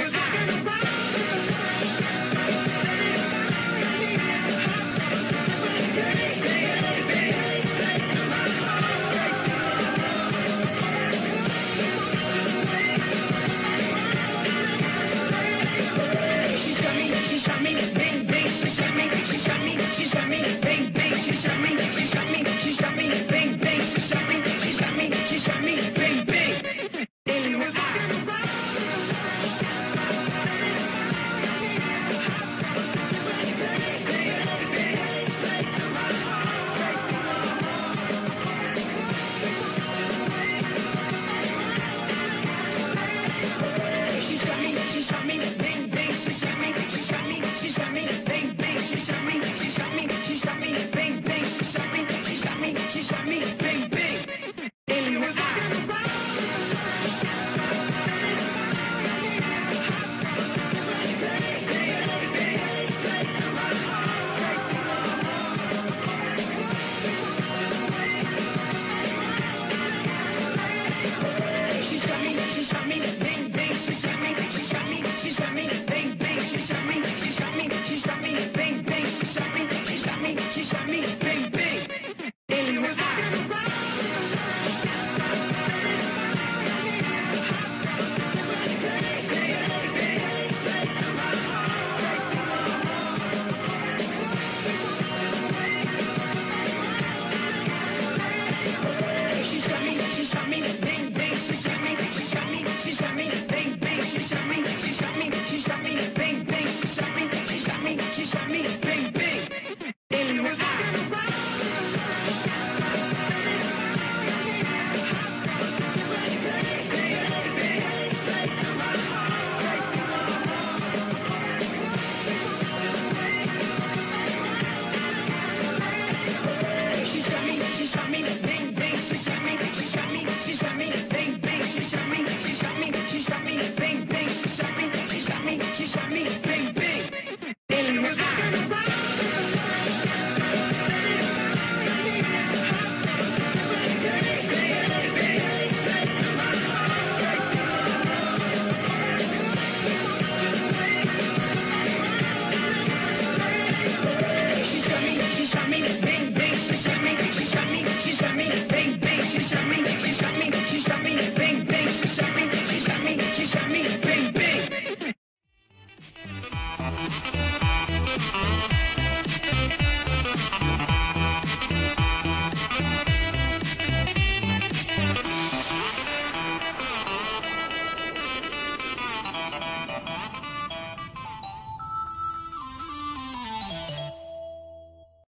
his life.